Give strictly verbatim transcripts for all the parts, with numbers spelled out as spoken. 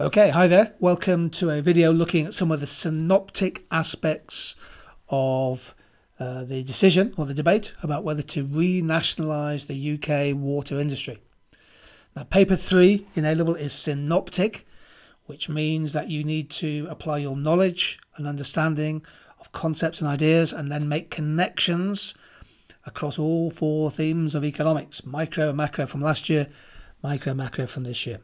Okay, hi there. Welcome to a video looking at some of the synoptic aspects of uh, the decision or the debate about whether to renationalise the U K water industry. Now, paper three in A level is synoptic, which means that you need to apply your knowledge and understanding of concepts and ideas and then make connections across all four themes of economics: micro and macro from last year, micro and macro from this year.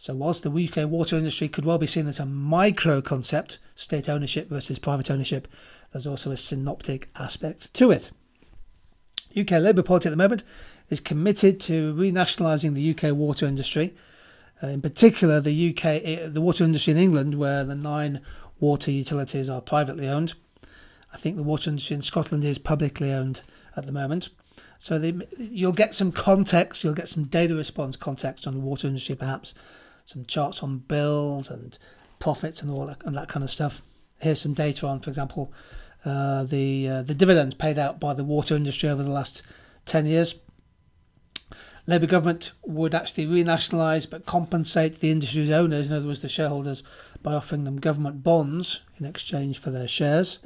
So whilst the U K water industry could well be seen as a micro concept, state ownership versus private ownership, there's also a synoptic aspect to it. U K Labour Party at the moment is committed to renationalising the U K water industry, uh, in particular the U K, the water industry in England, where the nine water utilities are privately owned. I think the water industry in Scotland is publicly owned at the moment. So they, you'll get some context, you'll get some data response context on the water industry, perhaps some charts on bills and profits and all that, and that kind of stuff. Here's some data on, for example, uh, the uh, the dividends paid out by the water industry over the last ten years. Labour government would actually renationalise but compensate the industry's owners, in other words the shareholders, by offering them government bonds in exchange for their shares.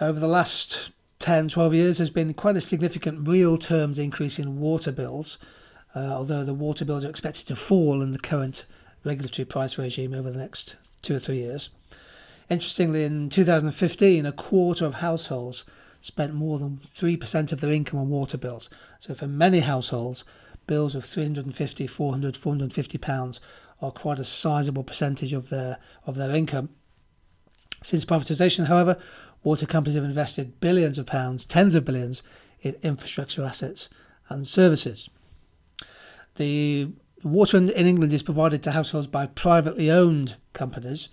Over the last ten, twelve years there's been quite a significant real terms increase in water bills, uh, although the water bills are expected to fall in the current regulatory price regime over the next two or three years. Interestingly, in two thousand fifteen a quarter of households spent more than three percent of their income on water bills. So for many households, bills of three hundred fifty, four hundred, four hundred fifty pounds are quite a sizable percentage of their, of their income. Since privatisation, however, water companies have invested billions of pounds, tens of billions, in infrastructure assets and services. The water in England is provided to households by privately owned companies,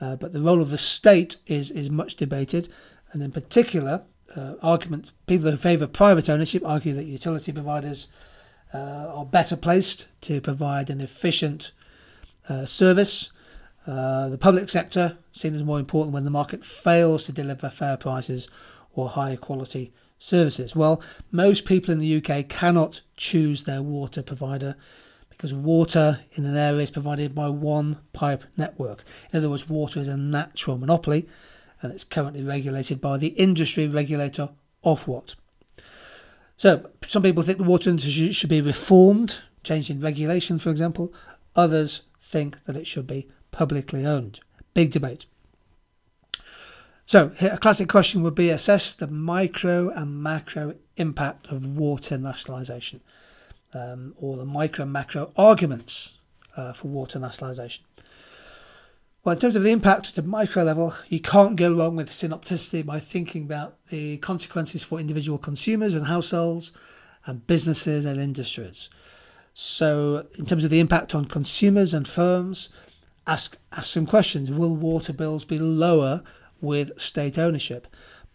uh, but the role of the state is, is much debated, and in particular, uh, argument, people who favour private ownership argue that utility providers uh, are better placed to provide an efficient uh, service. Uh, the public sector seen as more important when the market fails to deliver fair prices or high quality services. Well, most people in the U K cannot choose their water provider because water in an area is provided by one pipe network. In other words, water is a natural monopoly and it's currently regulated by the industry regulator Ofwat. So some people think the water industry should be reformed, changed in regulation for example. Others think that it should be publicly owned. Big debate. So a classic question would be: assess the micro and macro impact of water nationalisation, um, or the micro and macro arguments uh, for water nationalisation. Well, in terms of the impact at the micro level, you can't go wrong with synopticity by thinking about the consequences for individual consumers and households and businesses and industries. So in terms of the impact on consumers and firms, Ask, ask some questions. Will water bills be lower with state ownership?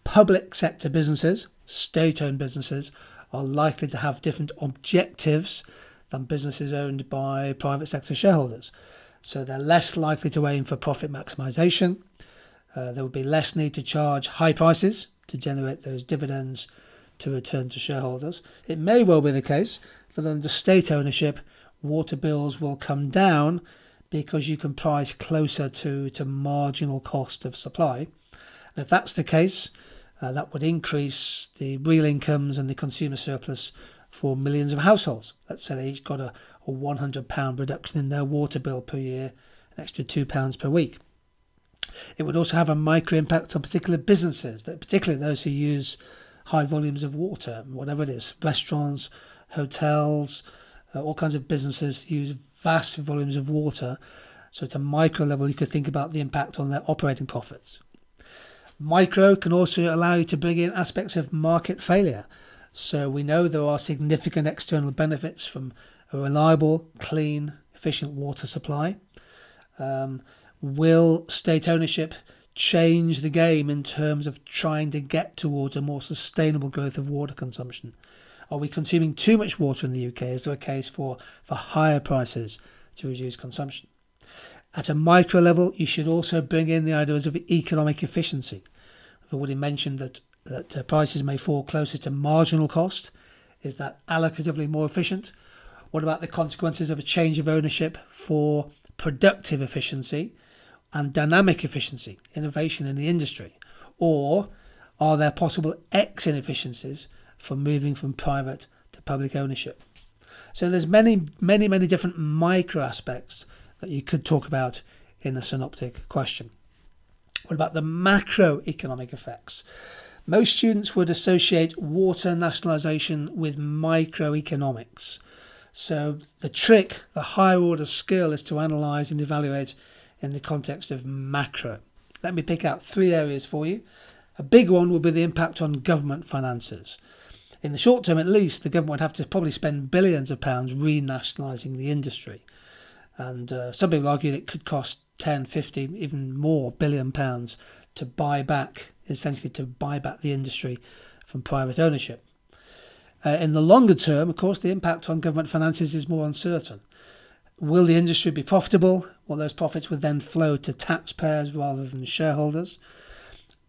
Public sector businesses, state-owned businesses, are likely to have different objectives than businesses owned by private sector shareholders. So they're less likely to aim for profit maximisation. Uh, there would be less need to charge high prices to generate those dividends to return to shareholders. It may well be the case that under state ownership, water bills will come down because you can price closer to, to marginal cost of supply. And if that's the case, uh, that would increase the real incomes and the consumer surplus for millions of households. Let's say they each got a, a one hundred pound reduction in their water bill per year, an extra two pounds per week. It would also have a micro impact on particular businesses, that particularly those who use high volumes of water, whatever it is, restaurants, hotels, uh, all kinds of businesses use vast volumes of water. So at a micro level you could think about the impact on their operating profits. Micro can also allow you to bring in aspects of market failure. So we know there are significant external benefits from a reliable, clean, efficient water supply. Um, will state ownership change the game in terms of trying to get towards a more sustainable growth of water consumption? Are we consuming too much water in the U K? Is there a case for, for higher prices to reduce consumption? At a micro level, you should also bring in the ideas of economic efficiency. I've already mentioned that, that prices may fall closer to marginal cost. Is that allocatively more efficient? What about the consequences of a change of ownership for productive efficiency and dynamic efficiency, innovation in the industry? Or are there possible X inefficiencies for moving from private to public ownership? So there's many, many, many different micro aspects that you could talk about in a synoptic question. What about the macroeconomic effects? Most students would associate water nationalisation with microeconomics. So the trick, the higher order skill, is to analyse and evaluate in the context of macro. Let me pick out three areas for you. A big one will be the impact on government finances. In the short term, at least, the government would have to probably spend billions of pounds renationalising the industry. And uh, some people argue that it could cost ten, fifty, even more billion pounds to buy back, essentially to buy back the industry from private ownership. Uh, in the longer term, of course, the impact on government finances is more uncertain. Will the industry be profitable? Well, those profits would then flow to taxpayers rather than shareholders.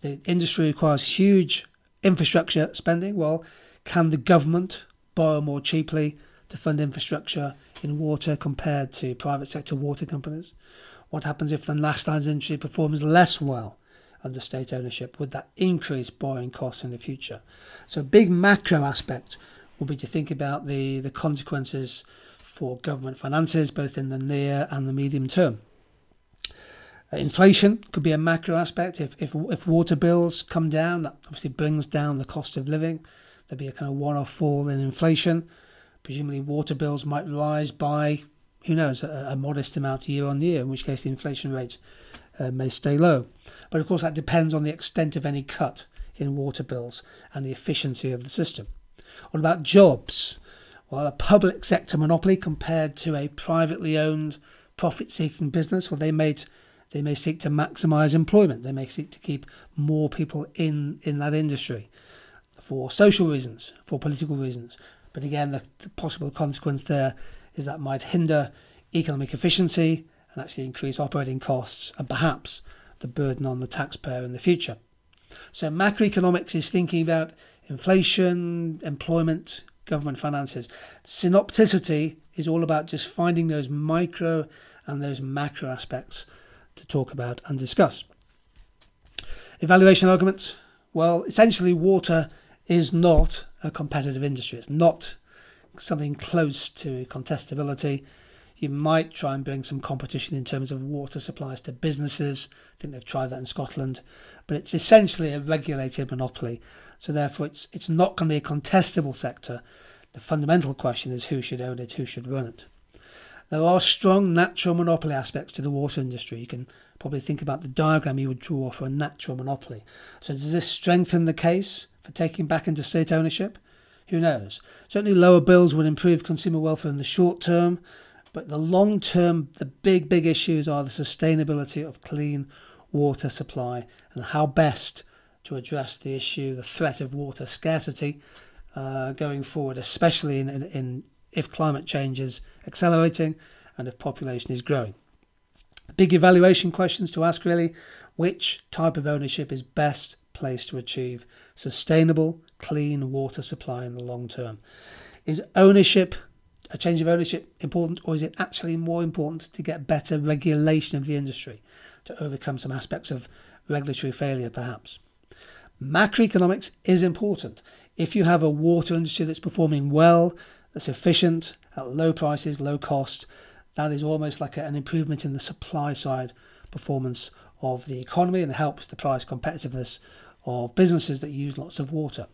The industry requires huge infrastructure spending. Well, can the government borrow more cheaply to fund infrastructure in water compared to private sector water companies? What happens if the nationalised industry performs less well under state ownership? Would that increase borrowing costs in the future? So a big macro aspect will be to think about the, the consequences for government finances, both in the near and the medium term. Inflation could be a macro aspect. If, if, if water bills come down, that obviously brings down the cost of living. There'd be a kind of one-off fall in inflation. Presumably water bills might rise by, who knows, a, a modest amount year on year, in which case the inflation rate Uh, may stay low. But of course that depends on the extent of any cut in water bills and the efficiency of the system. What about jobs? Well, a public sector monopoly compared to a privately owned profit-seeking business, well, they may, they may seek to maximise employment. They may seek to keep more people in, in that industry for social reasons, for political reasons. But again, the, the possible consequence there is that might hinder economic efficiency and actually increase operating costs and perhaps the burden on the taxpayer in the future. So macroeconomics is thinking about inflation, employment, government finances. Synopticity is all about just finding those micro and those macro aspects to talk about and discuss. Evaluation arguments. Well, essentially water is not a competitive industry. It's not something close to contestability. You might try and bring some competition in terms of water supplies to businesses. I think they've tried that in Scotland. But it's essentially a regulated monopoly. So therefore, it's, it's not going to be a contestable sector. The fundamental question is who should own it, who should run it. There are strong natural monopoly aspects to the water industry. You can probably think about the diagram you would draw for a natural monopoly. So does this strengthen the case for taking back into state ownership? Who knows? Certainly lower bills would improve consumer welfare in the short term. But the long term, the big, big issues are the sustainability of clean water supply and how best to address the issue, the threat of water scarcity uh, going forward, especially in, in, in if climate change is accelerating and if population is growing. Big evaluation questions to ask really, which type of ownership is best placed to achieve sustainable, clean water supply in the long term? Is ownership a change of ownership important, or is it actually more important to get better regulation of the industry to overcome some aspects of regulatory failure perhaps? Macroeconomics is important. If you have a water industry that's performing well, that's efficient, at low prices, low cost, that is almost like an improvement in the supply side performance of the economy and helps the price competitiveness of businesses that use lots of water.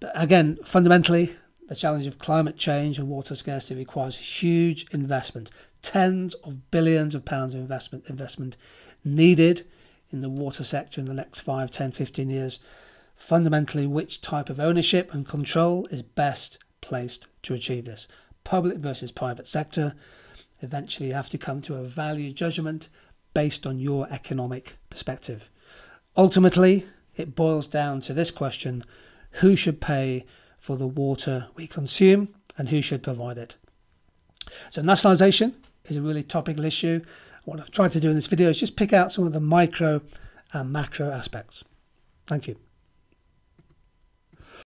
But again, fundamentally, the challenge of climate change and water scarcity requires huge investment, tens of billions of pounds of investment, investment needed in the water sector in the next five, ten, fifteen years. Fundamentally, which type of ownership and control is best placed to achieve this? Public versus private sector. Eventually, you have to come to a value judgment based on your economic perspective. Ultimately, it boils down to this question: who should pay for the water we consume and who should provide it? So nationalisation is a really topical issue. What I've tried to do in this video is just pick out some of the micro and macro aspects. Thank you.